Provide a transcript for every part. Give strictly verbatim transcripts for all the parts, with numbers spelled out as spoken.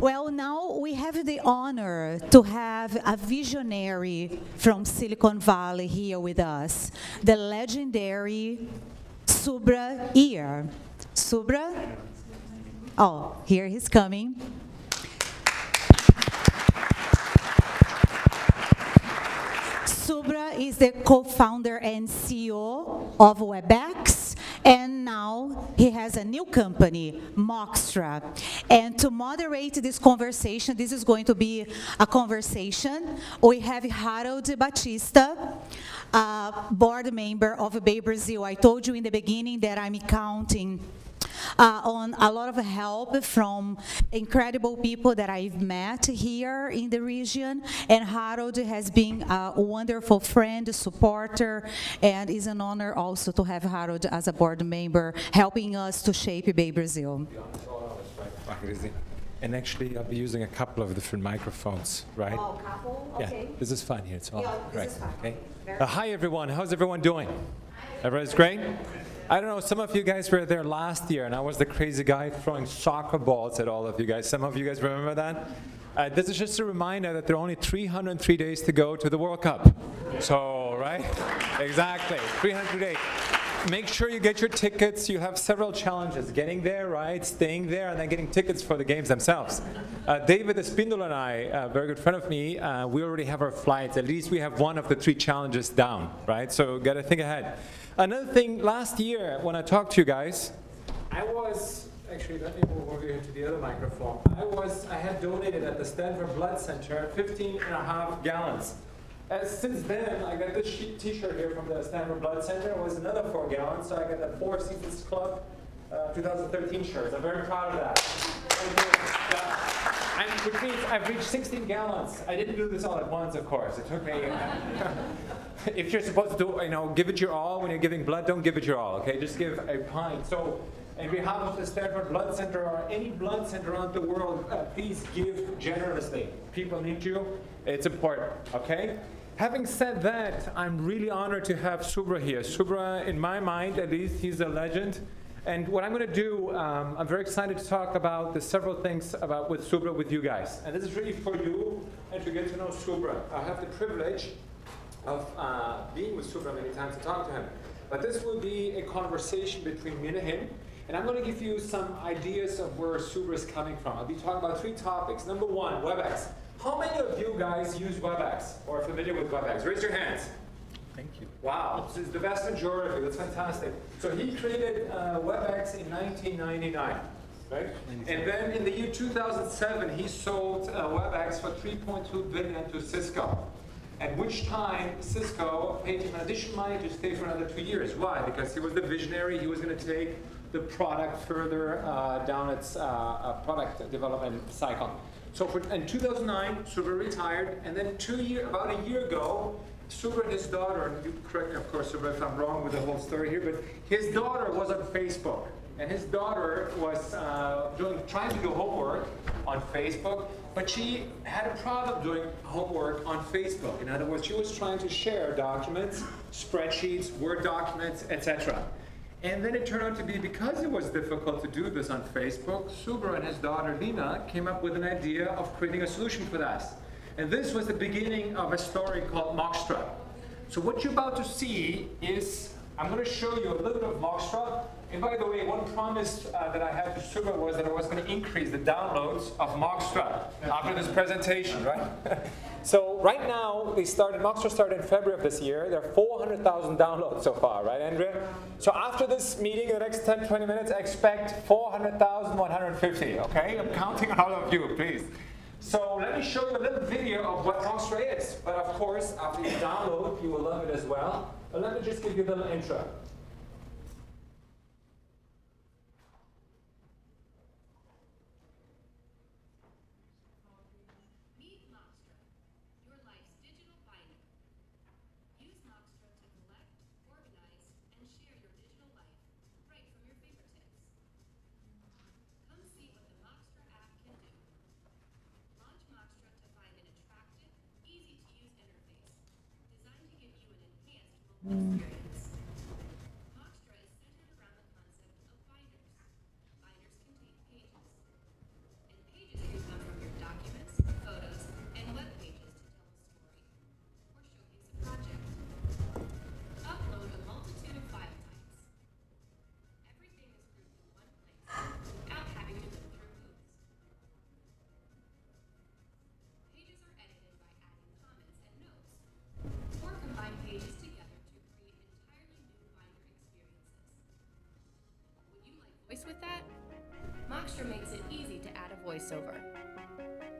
Well, now we have the honor to have a visionary from Silicon Valley here with us, the legendary Subrah Iyar. Subrah? Oh, here he's coming. Subrah is the co-founder and C E O of WebEx, and now he has a new company, Moxtra. And to moderate this conversation, this is going to be a conversation, we have Harold Batista, a board member of eBay Brazil. I told you in the beginning that I'm counting Uh, on a lot of help from incredible people that I've met here in the region, and Harold has been a wonderful friend, supporter, and it's an honor also to have Harold as a board member helping us to shape eBay Brazil. And actually, I'll be using a couple of different microphones, right? Oh, a couple? Yeah, okay. This is fun here. It's all yeah, right. Fun. Okay. Uh, hi, everyone. How's everyone doing? Everyone's great? I don't know, some of you guys were there last year, and I was the crazy guy throwing soccer balls at all of you guys. Some of you guys remember that? Uh, this is just a reminder that there are only three hundred three days to go to the World Cup. So, right? Exactly, three hundred days. Make sure you get your tickets. You have several challenges, getting there, right, staying there, and then getting tickets for the games themselves. Uh, David Espindola and I, a very good friend of me, uh, we already have our flights. At least we have one of the three challenges down, right? So gotta think ahead. Another thing, last year, when I talked to you guys, I was, actually, let me move over here to the other microphone. I was, I had donated at the Stanford Blood Center fifteen and a half gallons. As since then, I got this t-shirt here from the Stanford Blood Center. It was another four gallons, so I got the Four Seasons Club uh, twenty thirteen shirt. I'm very proud of that. Thank you. Uh, and which means I've reached sixteen gallons. I didn't do this all at once, of course. It took me... If you're supposed to, you know, give it your all when you're giving blood, don't give it your all, okay? Just give a pint. So, on behalf of the Stanford Blood Center or any blood center around the world, uh, please give generously. People need you. It's important, okay? Having said that, I'm really honored to have Subrah here. Subrah, in my mind, at least, he's a legend. And what I'm going to do, um, I'm very excited to talk about the several things about with Subrah with you guys. And this is really for you and to get to know Subrah. I have the privilege of uh, being with Subrah many times to talk to him. But this will be a conversation between me and him, and I'm going to give you some ideas of where Subrah is coming from. I'll be talking about three topics. Number one, WebEx. How many of you guys use WebEx or are familiar with WebEx? Raise your hands. Thank you. Wow, this is the vast majority. That's fantastic. So he created uh, WebEx in nineteen ninety-nine, right? And then in the year two thousand seven, he sold uh, WebEx for three point two billion dollars to Cisco. At which time, Cisco paid him an additional money to stay for another two years. Why? Because he was the visionary. He was going to take the product further uh, down its uh, product development cycle. So for, in two thousand nine, Subrah retired. And then two year, about a year ago, Subrah and his daughter, and you correct me, of course, Subrah, if I'm wrong with the whole story here, but his daughter was on Facebook. And his daughter was uh, doing, trying to do homework on Facebook, but she had a problem doing homework on Facebook. In other words, she was trying to share documents, spreadsheets, Word documents, et cetera. And then it turned out to be, because it was difficult to do this on Facebook, Subrah and his daughter Lina came up with an idea of creating a solution for that. And this was the beginning of a story called Moxtra. So what you're about to see is, I'm going to show you a little bit of Moxtra. And by the way, one promise uh, that I had to Subrah was that I was going to increase the downloads of Moxtra after this presentation, right? So right now, they started, Moxtra started in February of this year. There are four hundred thousand downloads so far, right, Andrea? So after this meeting, in the next ten, twenty minutes, I expect four hundred thousand, one hundred fifty, okay? I'm counting on all of you, please. So let me show you a little video of what Moxtra is. But of course, after you download, you will love it as well. But let me just give you a little intro. Confused with that? Moxtra makes it easy to add a voiceover.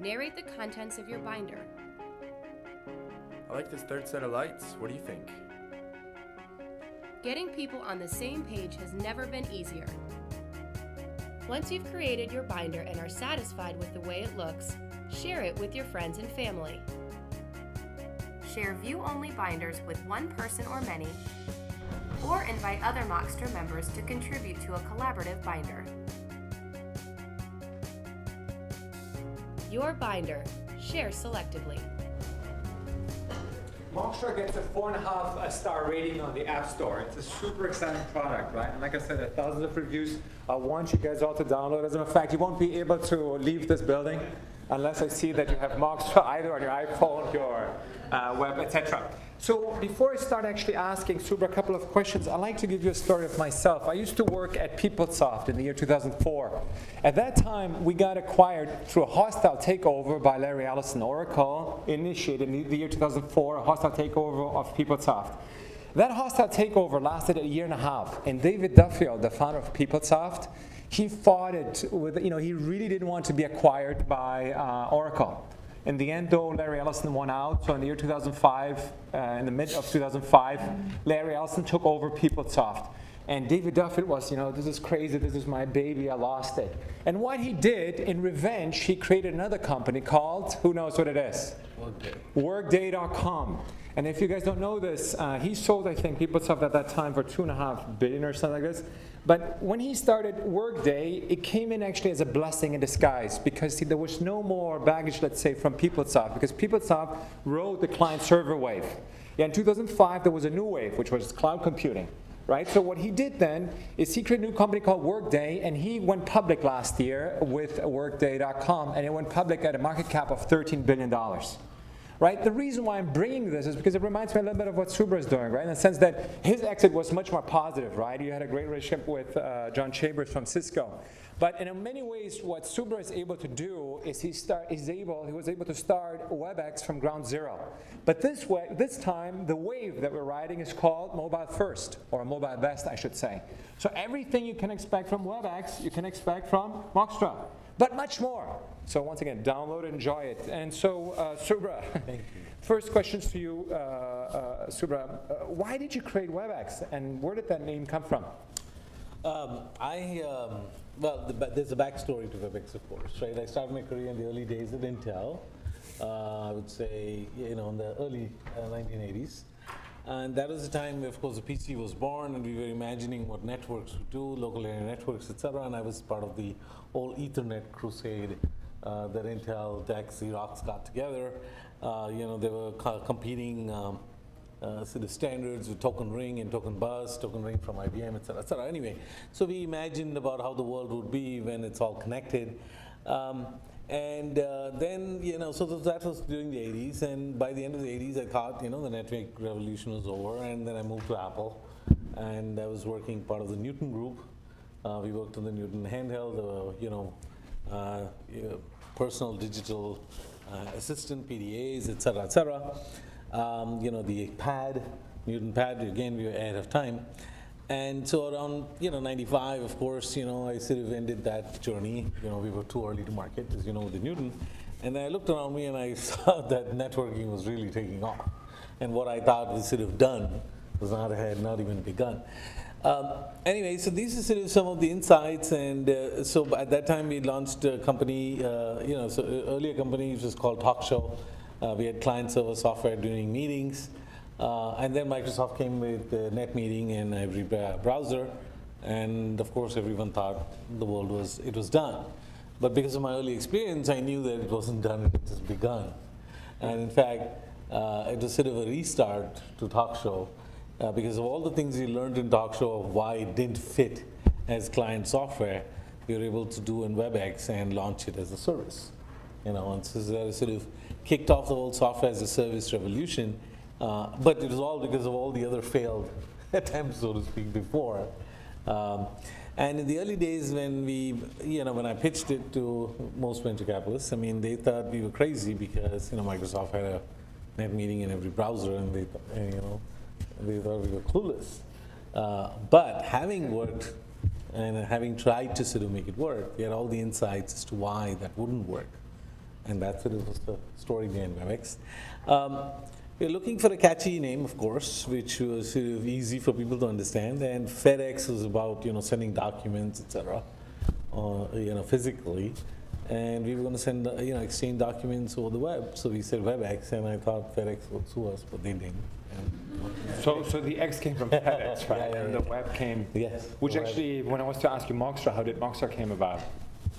Narrate the contents of your binder. I like this third set of lights. What do you think? Getting people on the same page has never been easier. Once you've created your binder and are satisfied with the way it looks, share it with your friends and family. Share view-only binders with one person or many, or invite other Moxtra members to contribute to a collaborative binder. Your binder. Share selectively. Moxtra gets a four and a half a star rating on the App Store. It's a super exciting product, right? And like I said, a thousand of reviews. I want you guys all to download. As a matter of fact, you won't be able to leave this building unless I see that you have Moxtra either on your iPhone, your uh, web, et cetera. So before I start actually asking Subrah a couple of questions, I'd like to give you a story of myself. I used to work at PeopleSoft in the year two thousand four. At that time, we got acquired through a hostile takeover by Larry Ellison. Oracle initiated in the year two thousand four a hostile takeover of PeopleSoft. That hostile takeover lasted a year and a half, and David Duffield, the founder of PeopleSoft, he fought it with, you know, he really didn't want to be acquired by uh, Oracle. In the end, though, Larry Ellison won out. So in the year two thousand five, uh, in the mid of two thousand five, Larry Ellison took over PeopleSoft. And David Duffield was, you know, this is crazy, this is my baby, I lost it. And what he did, in revenge, he created another company called, who knows what it is? Workday. Workday dot com. And if you guys don't know this, uh, he sold, I think, PeopleSoft at that time for two and a half billion or something like this. But when he started Workday, it came in actually as a blessing in disguise because see, there was no more baggage, let's say, from PeopleSoft because PeopleSoft rode the client server wave. Yeah, in two thousand five, there was a new wave, which was cloud computing. Right? So what he did then is he created a new company called Workday, and he went public last year with Workday dot com, and it went public at a market cap of thirteen billion dollars. Right? The reason why I'm bringing this is because it reminds me a little bit of what Subrah is doing, right? In the sense that his exit was much more positive, right? You had a great relationship with uh, John Chambers from Cisco. But in many ways, what Subrah is able to do is he start, he's able, he was able to start WebEx from ground zero. But this way, this time, the wave that we're riding is called mobile first, or mobile best, I should say. So everything you can expect from WebEx, you can expect from Moxtra, but much more. So once again, download, enjoy it. And so, uh, Subrah, thank you. First questions to you, uh, uh, Subrah. Uh, why did you create WebEx, and where did that name come from? Um, I, um, well, the, there's a backstory to WebEx, of course, right? I started my career in the early days at Intel, uh, I would say, you know, in the early uh, nineteen eighties. And that was the time, of course, the P C was born, and we were imagining what networks would do, local area networks, et cetera, and I was part of the whole Ethernet crusade uh, that Intel, D E C, Xerox got together. Uh, you know, they were co competing um, uh, sort of standards with Token Ring and Token Bus, Token Ring from I B M, et cetera, et cetera. Anyway, so we imagined about how the world would be when it's all connected. Um, And uh, then, you know, so that was during the eighties, and by the end of the eighties, I thought, you know, the network revolution was over, and then I moved to Apple, and I was working part of the Newton group. Uh, we worked on the Newton handheld, uh, you know, uh, you know, personal digital uh, assistant, P D As, et cetera, et cetera. Um, you know, the pad, Newton pad, again, we were ahead of time. And so around, you know, ninety-five, of course, you know, I sort of ended that journey. You know, we were too early to market, as you know, with the Newton. And then I looked around me and I saw that networking was really taking off. And what I thought was sort of done was not, had not even begun. Um, anyway, so these are sort of some of the insights. And uh, so at that time, we launched a company, uh, you know, so earlier company, which was called Talkshow. Uh, we had client server software during meetings. Uh, and then Microsoft came with uh, NetMeeting and every browser, and of course everyone thought the world was, it was done. But because of my early experience, I knew that it wasn't done, it had just begun. And in fact, uh, it was sort of a restart to Talkshow, uh, because of all the things you learned in Talkshow of why it didn't fit as client software, we were able to do in WebEx and launch it as a service. You know, and so that sort of kicked off the whole software as a service revolution. Uh, but it was all because of all the other failed attempts, so to speak, before. Um, and in the early days when we, you know, when I pitched it to most venture capitalists, I mean, they thought we were crazy because, you know, Microsoft had a net meeting in every browser, and they, and, you know, they thought we were clueless. Uh, but having worked and having tried to sort of make it work, we had all the insights as to why that wouldn't work. And that sort of was the story behind WebEx. Um, we were looking for a catchy name, of course, which was sort of easy for people to understand. And FedEx was about, you know, sending documents, et cetera, uh, you know, physically. And we were going to send, you know, exchange documents over the web. So we said WebEx, and I thought FedEx would sue us, but they didn't. So, so the X came from FedEx, right? Yeah, yeah, yeah. And the web came. Yes. Which actually, when I was to ask you Moxtra, how did Moxtra came about?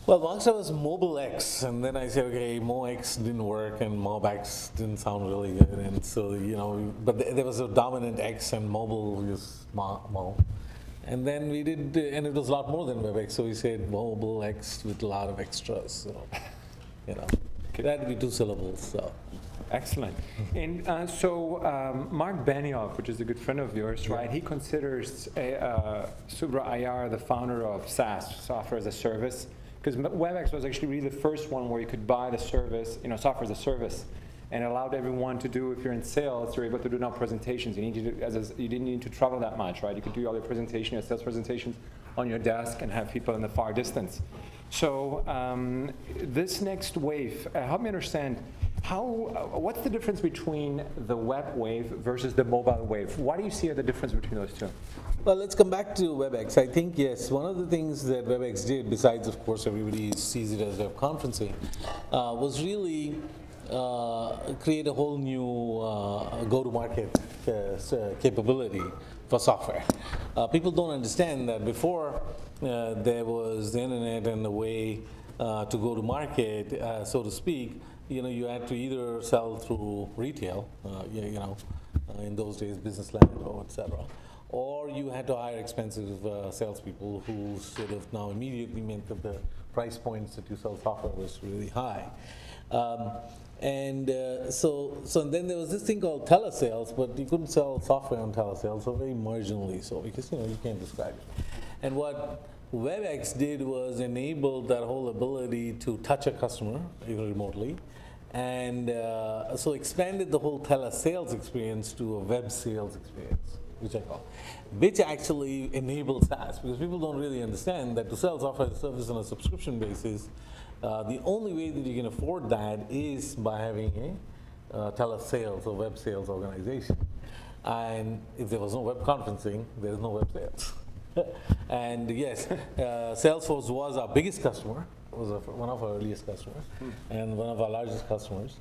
Well, Moxtra was Mobile X, and then I said, okay, MoX didn't work, and MobX didn't sound really good, and so, you know, but th there was a dominant X, and mobile was Mo. mo. And then we did, and it was a lot more than WebEx, so we said Mobile X with a lot of extras, so, you know, that would be two syllables, so. Excellent. And uh, so um, Mark Benioff, which is a good friend of yours, right, he considers a, uh, Subrah Iyar the founder of SaaS, Software as a Service, because WebEx was actually really the first one where you could buy the service, you know, Software as a Service, and allowed everyone to do, if you're in sales, you're able to do now presentations. You, need to do, as a, you didn't need to travel that much, right? You could do all your presentation, your sales presentations on your desk and have people in the far distance. So um, this next wave, uh, help me understand, how, uh, what's the difference between the web wave versus the mobile wave? Why do you see the difference between those two? Well, let's come back to WebEx. I think, yes, one of the things that WebEx did, besides, of course, everybody sees it as web conferencing, uh, was really Uh, create a whole new uh, go-to-market uh, capability for software. Uh, people don't understand that before uh, there was the internet and the way uh, to go to market, uh, so to speak, you know, you had to either sell through retail, uh, you, you know, uh, in those days, business land, or et cetera, or you had to hire expensive uh, salespeople who sort of now immediately meant that the price points that you sell software was really high. Um, and uh, so, so then there was this thing called telesales, but you couldn't sell software on telesales, so very marginally so, because, you know, you can't describe it. And what WebEx did was enable that whole ability to touch a customer remotely, and uh, so expanded the whole telesales experience to a web sales experience, which I call, which actually enables SaaS, because people don't really understand that to sell software as a service on a subscription basis, Uh, the only way that you can afford that is by having a uh, telesales or web sales organization. And if there was no web conferencing, there's no web sales. And yes, uh, Salesforce was our biggest customer, was a, one of our earliest customers, mm. and one of our largest customers.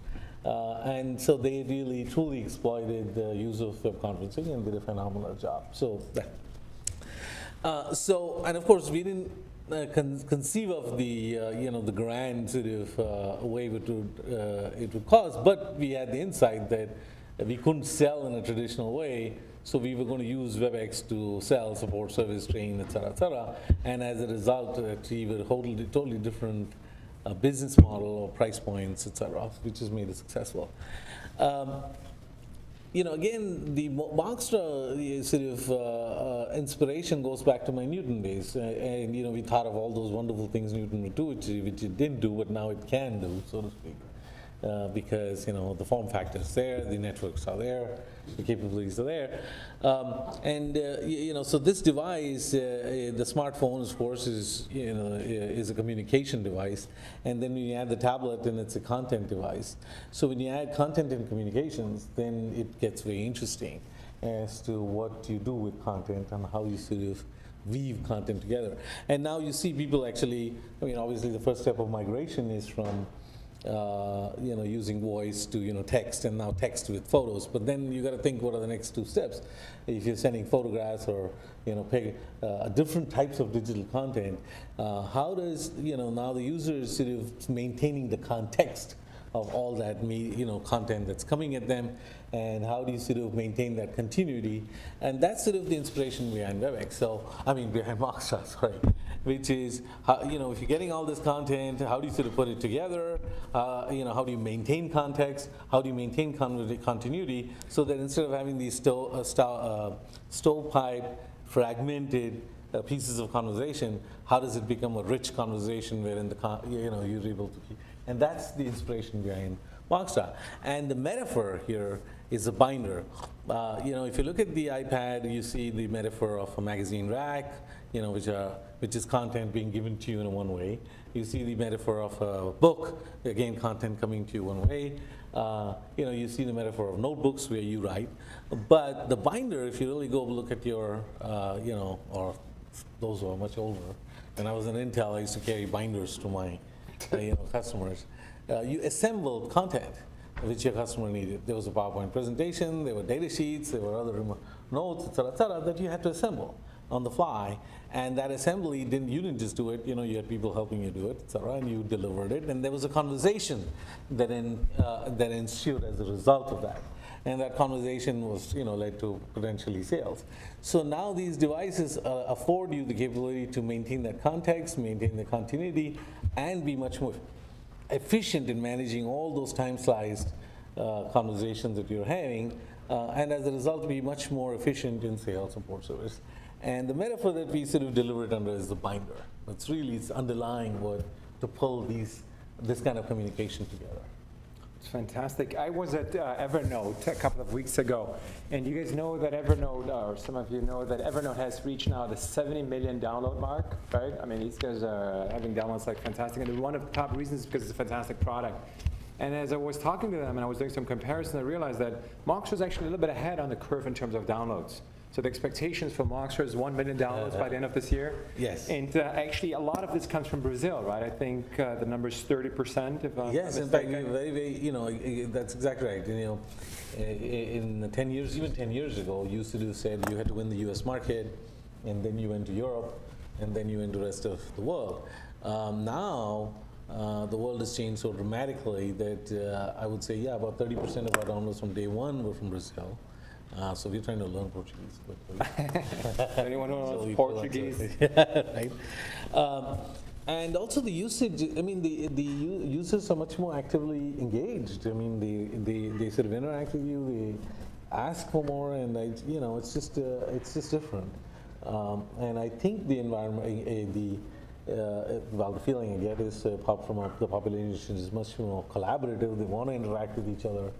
Uh, and so they really, truly exploited the use of web conferencing and did a phenomenal job. So, uh, so and of course, we didn't Uh, con conceive of the uh, you know, the grand sort of uh, wave it would uh, it would cause, but we had the insight that we couldn't sell in a traditional way, so we were going to use WebEx to sell, support, service, train, et cetera, et cetera, and as a result, achieve a totally, totally different uh, business model or price points, et cetera, which has made it successful. Um, You know, again, the Moxtra sort of uh, uh, inspiration goes back to my Newton days, uh, and you know, we thought of all those wonderful things Newton would do, which, which it didn't do, but now it can do, so to speak, uh, because you know, the form factor is there, the networks are there, the capabilities are there, um, and uh, you know, so this device, uh, the smartphone, of course, is you know is a communication device, and then when you add the tablet, then it's a content device. So when you add content and communications, then it gets very interesting as to what you do with content and how you sort of weave content together. And now you see people actually. I mean, obviously, the first step of migration is from Uh, you know, using voice to, you know, text, and now text with photos. But then you got to think, what are the next two steps? If you're sending photographs or, you know, pay, uh, different types of digital content, uh, how does, you know, now the user is sort of maintaining the context of all that, me, you know, content that's coming at them, and how do you sort of maintain that continuity? And that's sort of the inspiration behind WebEx. So, I mean, behind Moxtra, sorry. Which is, how, you know, if you're getting all this content, how do you sort of put it together? Uh, you know, how do you maintain context? How do you maintain con continuity? So that instead of having these sto uh, sto uh, stovepipe, fragmented uh, pieces of conversation, how does it become a rich conversation wherein the con you know you're able to keep? And that's the inspiration behind Moxtra. And the metaphor here is a binder. Uh, you know, if you look at the iPad, you see the metaphor of a magazine rack, you know, which are which is content being given to you in one way. You see the metaphor of a book, again, content coming to you one way. Uh, you know, you see the metaphor of notebooks where you write. But the binder, if you really go look at your, uh, you know, or those who are much older. When I was in Intel, I used to carry binders to my uh, you know, customers. Uh, you assembled content which your customer needed. There was a PowerPoint presentation, there were data sheets, there were other notes, et cetera, et cetera, that you had to assemble on the fly. And that assembly, didn't, you didn't just do it, you know, you had people helping you do it, et cetera, and you delivered it. And there was a conversation that, in, uh, that ensued as a result of that. And that conversation was, you know, led to potentially sales. So now these devices uh, afford you the capability to maintain that context, maintain the continuity, and be much more efficient in managing all those time-sliced uh, conversations that you're having, uh, and as a result, be much more efficient in sales support service. And the metaphor that we sort of deliver it under is the binder. That's really its underlying what to pull these this kind of communication together. It's fantastic. I was at uh, Evernote a couple of weeks ago, and you guys know that Evernote, or some of you know that Evernote has reached now the seventy million download mark, right? I mean, these guys are having downloads like fantastic, and one of the top reasons is because it's a fantastic product. And as I was talking to them and I was doing some comparison, I realized that Moxtra was actually a little bit ahead on the curve in terms of downloads. So the expectations for Moxtra is one million dollars uh, by the end of this year. Yes. And uh, actually, a lot of this comes from Brazil, right? I think uh, the number is thirty percent. If I'm yes, in fact, very, very, you know, that's exactly right. You know, in the ten years, even ten years ago, you used to do said you had to win the U S market, and then you went to Europe, and then you went to the rest of the world. Um, now, uh, the world has changed so dramatically that uh, I would say, yeah, about thirty percent of our downloads from day one were from Brazil. Uh, so we're trying to learn Portuguese. But anyone who knows so Portuguese, yeah, right? Um, and also the usage. I mean, the the users are much more actively engaged. I mean, they they, they sort of interact with you. They ask for more, and I, you know, it's just uh, it's just different. Um, and I think the environment, uh, the uh, well, the feeling I get is uh, pop from the population is much more collaborative. They want to interact with each other,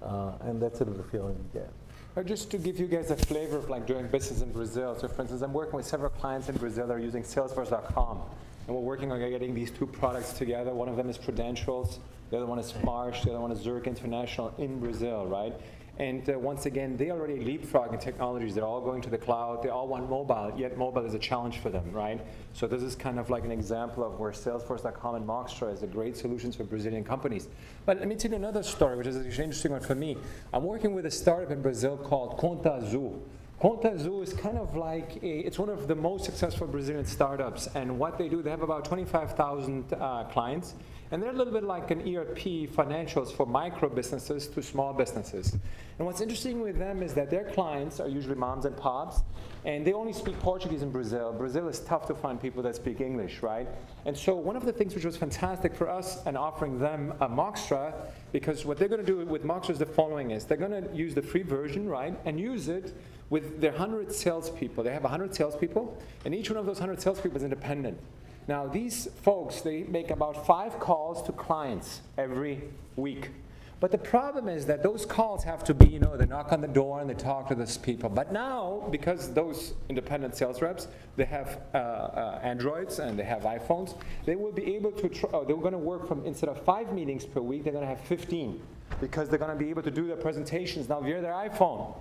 uh, and that's sort of the feeling you get. Or just to give you guys a flavor of like doing business in Brazil. So for instance, I'm working with several clients in Brazil that are using Salesforce dot com. And we're working on getting these two products together. One of them is Prudential's, the other one is Marsh, the other one is Zurich International in Brazil, right? And uh, once again, they already leapfrog in technologies. They're all going to the cloud. They all want mobile, yet mobile is a challenge for them, right? So this is kind of like an example of where Salesforce dot com and Moxtra is a great solution for Brazilian companies. But let me tell you another story, which is an interesting one for me. I'm working with a startup in Brazil called Conta Azul. Conta Azul is kind of like, a, it's one of the most successful Brazilian startups. And what they do, they have about twenty-five thousand uh, clients. And they're a little bit like an E R P financials for micro businesses to small businesses. And what's interesting with them is that their clients are usually moms and pops, and they only speak Portuguese in Brazil. Brazil is tough to find people that speak English, right? And so one of the things which was fantastic for us and offering them a Moxtra, because what they're gonna do with Moxtra is the following is, they're gonna use the free version, right, and use it with their one hundred salespeople. They have one hundred salespeople, and each one of those one hundred salespeople is independent. Now, these folks, they make about five calls to clients every week. But the problem is that those calls have to be, you know, they knock on the door and they talk to those people. But now, because those independent sales reps, they have uh, uh, Androids and they have iPhones, they will be able to, tr oh, they're going to work from, instead of five meetings per week, they're going to have fifteen. Because they're going to be able to do their presentations now via their iPhone.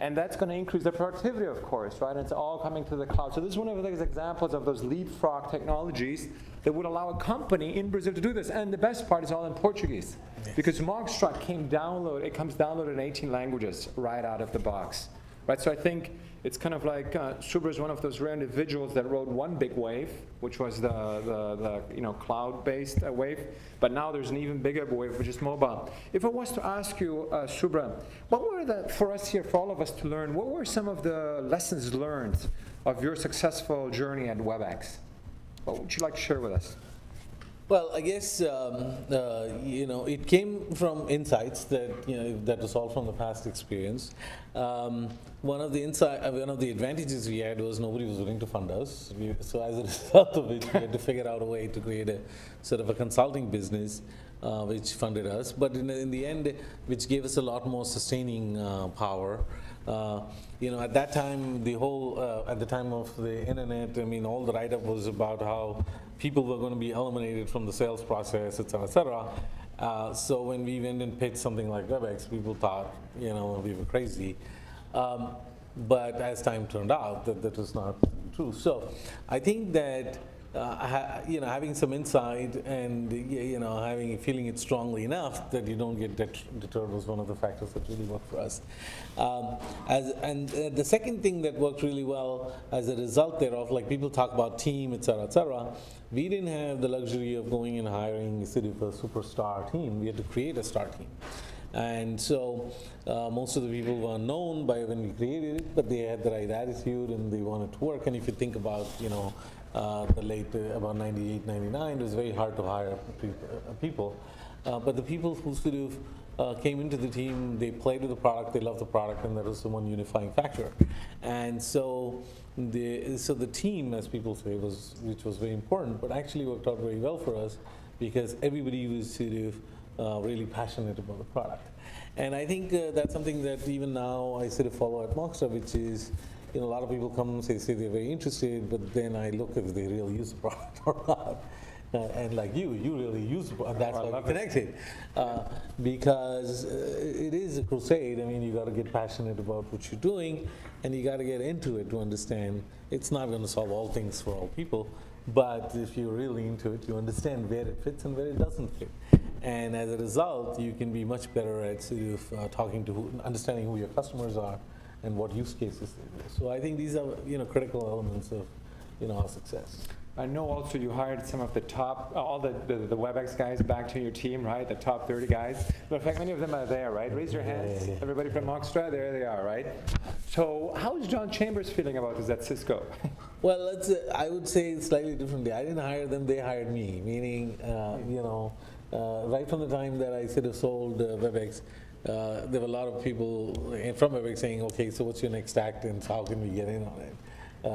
And that's going to increase their productivity, of course, right? And it's all coming to the cloud. So this is one of those examples of those leapfrog technologies that would allow a company in Brazil to do this. And the best part is all in Portuguese. Yes. Because Moxtra came download, it comes downloaded in eighteen languages right out of the box, right? So I think it's kind of like uh, Subrah is one of those rare individuals that rode one big wave, which was the, the, the you know, cloud-based uh, wave. But now there's an even bigger wave, which is mobile. If I was to ask you, uh, Subrah, what were the, for us here, for all of us to learn, what were some of the lessons learned of your successful journey at WebEx? What would you like to share with us? Well, I guess um, uh, you know, it came from insights that, you know, that was all from the past experience. Um, one of the insight, one of the advantages we had was nobody was willing to fund us. We, so as a result of it, we had to figure out a way to create a sort of a consulting business uh, which funded us, but in, in the end, which gave us a lot more sustaining uh, power. Uh, you know, at that time, the whole, uh, at the time of the internet, I mean, all the write-up was about how people were going to be eliminated from the sales process, et cetera, et cetera. Uh, so when we went and pitched something like WebEx, people thought, you know, we were crazy. Um, but as time turned out, that, that was not true. So I think that, uh, ha you know, having some insight and, you know, having feeling it strongly enough that you don't get det deterred was one of the factors that really worked for us. Um, as, and uh, the second thing that worked really well as a result thereof, like people talk about team, et cetera, et cetera, we didn't have the luxury of going and hiring a superstar team. We had to create a star team. And so uh, most of the people were known by when we created it, but they had the right attitude and they wanted to work. And if you think about, you know, uh, the late, uh, about ninety-eight, ninety-nine, it was very hard to hire pe uh, people. Uh, but the people who sort of uh, came into the team, they played with the product, they loved the product, and that was the one unifying factor. And so the, so the team, as people say, was, which was very important, but actually worked out very well for us because everybody was sort of Uh, really passionate about the product. And I think uh, that's something that even now I sort of follow at Moxtra, which is, you know, a lot of people come and say, say they're very interested, but then I look if they really use the product or not. Uh, and like you, you really use the product. That's oh, why we connected. Uh, because uh, it is a crusade. I mean, you got to get passionate about what you're doing, and you got to get into it to understand it's not going to solve all things for all people. But if you're really into it, you understand where it fits and where it doesn't fit. And as a result, you can be much better at sort of uh, talking to, who, understanding who your customers are and what use cases they do. So I think these are, you know, critical elements of, you know, our success. I know also you hired some of the top, all the, the, the WebEx guys back to your team, right? The top thirty guys. But in fact, many of them are there, right? Raise your hands. Yeah, yeah, yeah. Everybody from Moxtra, there they are, right? So how is John Chambers feeling about this at Cisco? Well, let's, uh, I would say slightly differently. I didn't hire them, they hired me, meaning, uh, you know, Uh, right from the time that I sort of sold uh, WebEx, uh, there were a lot of people from WebEx saying, okay, so what's your next act and how can we get in on it? Uh,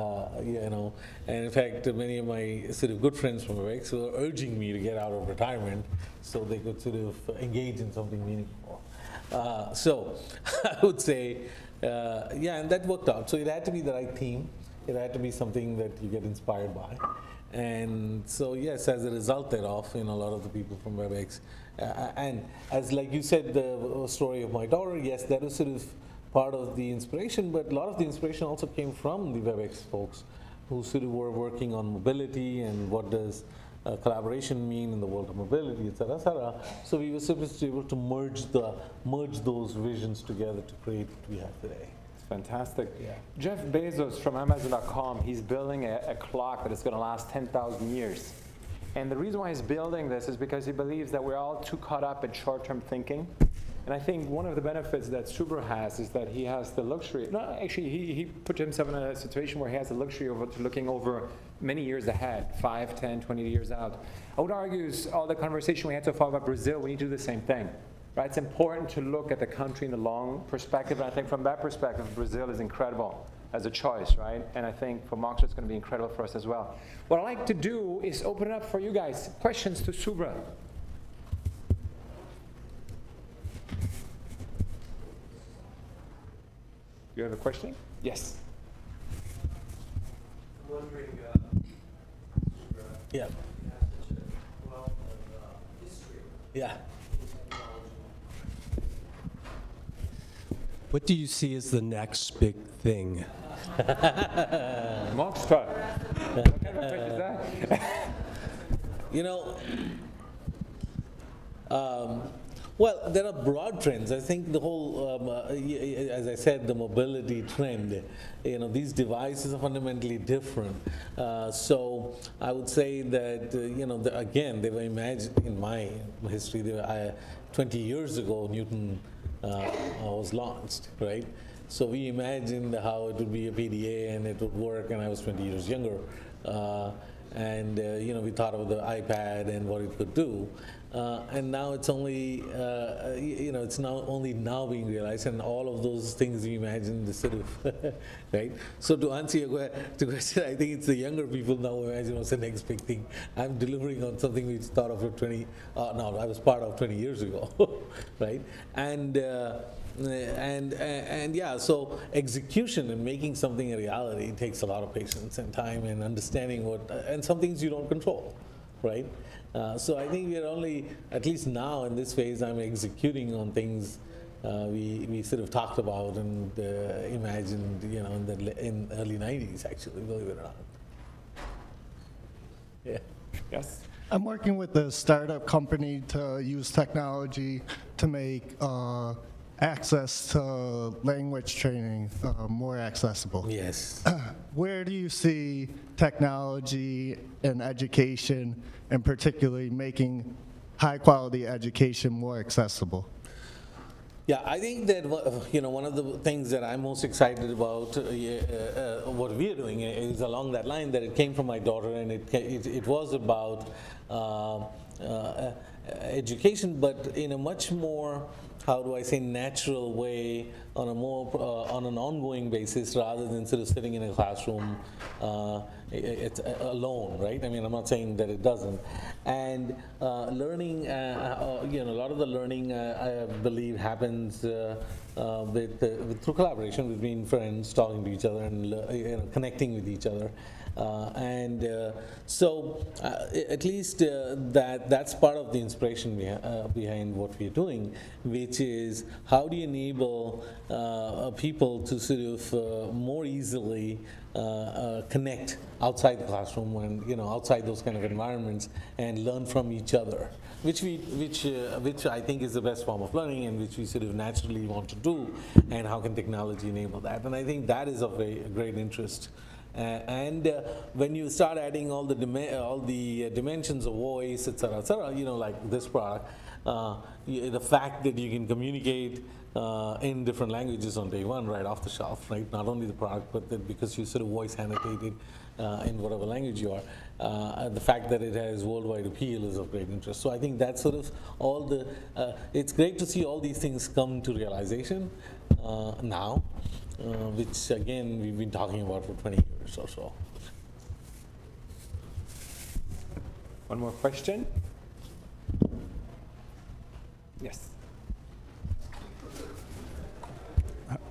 you know, and in fact, many of my sort of good friends from WebEx were urging me to get out of retirement so they could sort of engage in something meaningful. Uh, so I would say, uh, yeah, and that worked out. So it had to be the right theme. It had to be something that you get inspired by. And so, yes, as a result thereof, you know, a lot of the people from WebEx. Uh, and as, like you said, the story of my daughter, yes, that was sort of part of the inspiration, but a lot of the inspiration also came from the WebEx folks who sort of were working on mobility and what does uh, collaboration mean in the world of mobility, et cetera, et cetera. So we were simply able to merge, the, merge those visions together to create what we have today. Fantastic. Yeah. Jeff Bezos from Amazon dot com, he's building a, a clock that is going to last ten thousand years. And the reason why he's building this is because he believes that we're all too caught up in short-term thinking. And I think one of the benefits that Subrah has is that he has the luxury. No, actually, he, he put himself in a situation where he has the luxury of looking over many years ahead, five, ten, twenty years out. I would argue all the conversation we had so far about Brazil, we need to do the same thing. Right, it's important to look at the country in the long perspective, and I think from that perspective, Brazil is incredible as a choice, right? And I think for Moxtra, it's going to be incredible for us as well. What I'd like to do is open it up for you guys. Questions to Subrah? You have a question? Yes. I'm wondering, uh, Subrah. Yeah. Yeah. What do you see as the next big thing? Moxtra. What kind of fish is that? You know, um, well, there are broad trends. I think the whole, um, uh, as I said, the mobility trend. You know, these devices are fundamentally different. Uh, so I would say that, uh, you know, the, again, they were imagined in my history. They were, I, twenty years ago, Newton. Uh, was launched, right? So we imagined how it would be a P D A and it would work, and I was twenty years younger. Uh, and, uh, you know, we thought of the iPad and what it could do. Uh, and now it's only, uh, you know, it's now only now being realized, and all of those things we imagined sort of, right? So to answer your question, I think it's the younger people now who imagine what's the next big thing. I'm delivering on something we thought of for twenty, uh, no, I was part of twenty years ago, right? And, uh, and, and, and yeah, so execution and making something a reality takes a lot of patience and time and understanding what, and some things you don't control, right? Uh, so I think we're only, at least now in this phase, I'm executing on things uh, we, we sort of talked about and uh, imagined, you know, in the in early nineties, actually, believe it or not. Yeah. Yes? I'm working with a startup company to use technology to make uh, access to language training uh, more accessible. Yes. Where do you see technology and education, and particularly making high-quality education more accessible? Yeah, I think that, you know, one of the things that I'm most excited about, uh, uh, what we're doing is along that line, that it came from my daughter, and it, it, it was about uh, uh, education, but in a much more, how do I say, natural way, on a more uh, on an ongoing basis, rather than sort of sitting in a classroom uh, it, it, alone, right? I mean, I'm not saying that it doesn't. And uh, learning, uh, uh, you know, a lot of the learning uh, I believe happens uh, uh, with, uh, with through collaboration between friends, talking to each other, and uh, you know, connecting with each other. Uh, and uh, so, uh, at least uh, that that's part of the inspiration we uh, behind what we're doing, which is how do you enable uh, people to sort of uh, more easily uh, uh, connect outside the classroom, and, you know, outside those kind of environments, and learn from each other, which we which uh, which I think is the best form of learning, and which we sort of naturally want to do, and how can technology enable that? And I think that is of a, a great interest. Uh, and uh, when you start adding all the all the uh, dimensions of voice, et cetera, et cetera, you know, like this product, uh, you, the fact that you can communicate uh, in different languages on day one, right off the shelf, right? Not only the product, but that because you sort of voice annotated uh, in whatever language you are, uh, the fact that it has worldwide appeal is of great interest. So I think that's sort of all the. Uh, it's great to see all these things come to realization uh, now. Uh, which again we've been talking about for twenty years or so. One more question? Yes.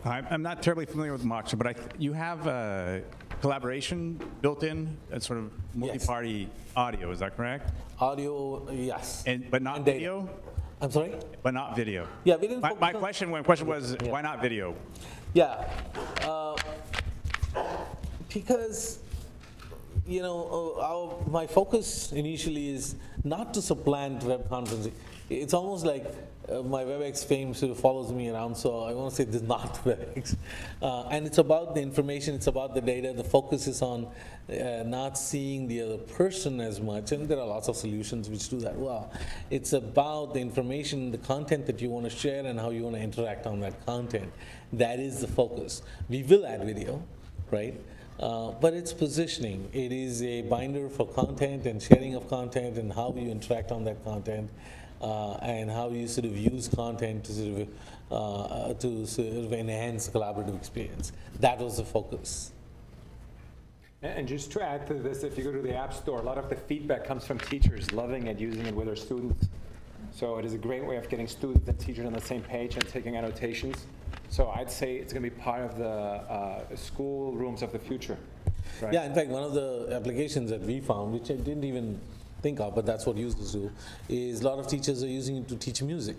Hi, I'm not terribly familiar with Moxtra, but I th you have uh, collaboration built in, a sort of multi-party yes. audio, is that correct? Audio, yes. And, but not and video? I'm sorry? But not video. Yeah, we didn't My, my question, my question was, yeah. why not video? Yeah, uh, because, you know, our, my focus initially is not to supplant web conferencing. It's almost like uh, my WebEx fame sort of follows me around, so I want to say this is not WebEx. Uh, and it's about the information, it's about the data. The focus is on uh, not seeing the other person as much, and there are lots of solutions which do that well. It's about the information, the content that you want to share, and how you want to interact on that content. That is the focus. We will add video, right? Uh, but it's positioning. It is a binder for content and sharing of content and how you interact on that content. Uh, and how you sort of use content to sort of uh, to sort of enhance collaborative experience. That was the focus. And just to add to this, if you go to the App Store, a lot of the feedback comes from teachers loving it, using it with their students. So it is a great way of getting students and teachers on the same page and taking annotations. So I'd say it's going to be part of the uh, school rooms of the future. Right? Yeah, in fact, one of the applications that we found, which I didn't even think of, but that's what users do, is a lot of teachers are using it to teach music.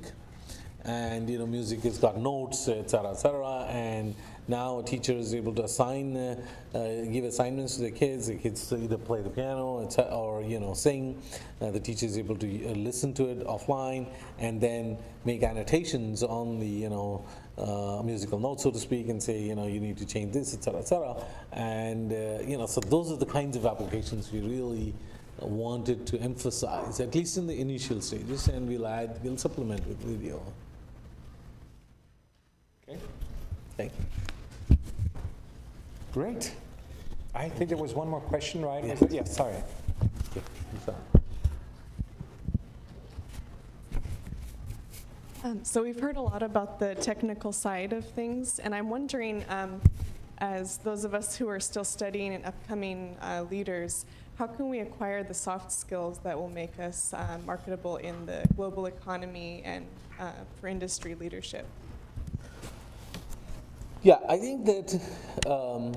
And, you know, music has got notes, et cetera, et cetera, and now a teacher is able to assign, uh, uh, give assignments to the kids. The kids either play the piano or, you know, sing. Uh, the teacher is able to uh, listen to it offline and then make annotations on the, you know, uh, musical notes, so to speak, and say, you know, you need to change this, et cetera, et cetera. And, uh, you know, so those are the kinds of applications we really wanted to emphasize, at least in the initial stages, and we'll add, we'll supplement with video. Okay. Thank you. Great. I think there was one more question, right? Yes, yeah, sorry. Yeah, sorry. Um, so we've heard a lot about the technical side of things, and I'm wondering, um, as those of us who are still studying and upcoming uh, leaders, how can we acquire the soft skills that will make us uh, marketable in the global economy and uh, for industry leadership? Yeah, I think that, um,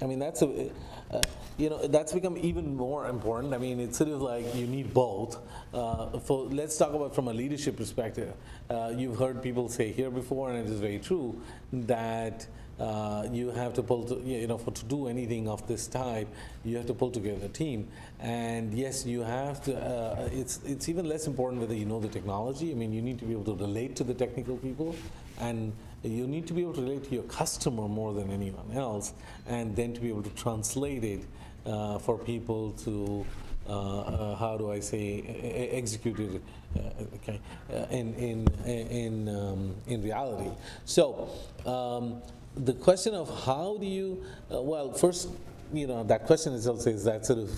I mean, that's a, uh, you know, that's become even more important. I mean, it's sort of like you need both. Uh, for, let's talk about from a leadership perspective. Uh, you've heard people say here before, and it is very true, that Uh, you have to pull, to, you know, for to do anything of this type, you have to pull together a team. And yes, you have to. Uh, it's it's even less important whether you know the technology. I mean, you need to be able to relate to the technical people, and you need to be able to relate to your customer more than anyone else, and then to be able to translate it uh, for people to. Uh, uh, how do I say uh, executed? Uh, okay, uh, in in in um, in reality. So. Um, The question of how do you, uh, well, first, you know, that question itself says that sort of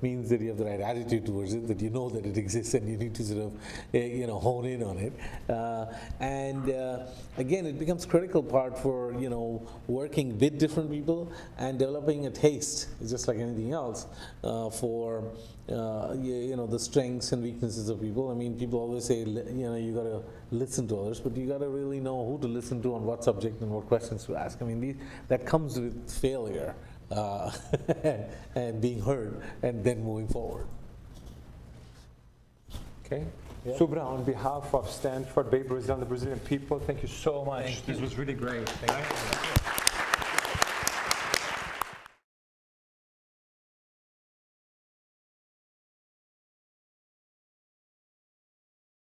means that you have the right attitude towards it, that you know that it exists and you need to sort of, uh, you know, hone in on it. Uh, and uh, again, it becomes critical part for, you know, working with different people and developing a taste, just like anything else, uh, for, uh, you, you know, the strengths and weaknesses of people. I mean, people always say, you know, you got to listen to others, but you got to really know who to listen to on what subject and what questions to ask. I mean, these, that comes with failure. Uh, and being heard, and then moving forward. Okay. Yep. Subrah, on behalf of Stanford, eBay Brazil, and the Brazilian people, thank you so much. Thank this you. was really great. Thank you.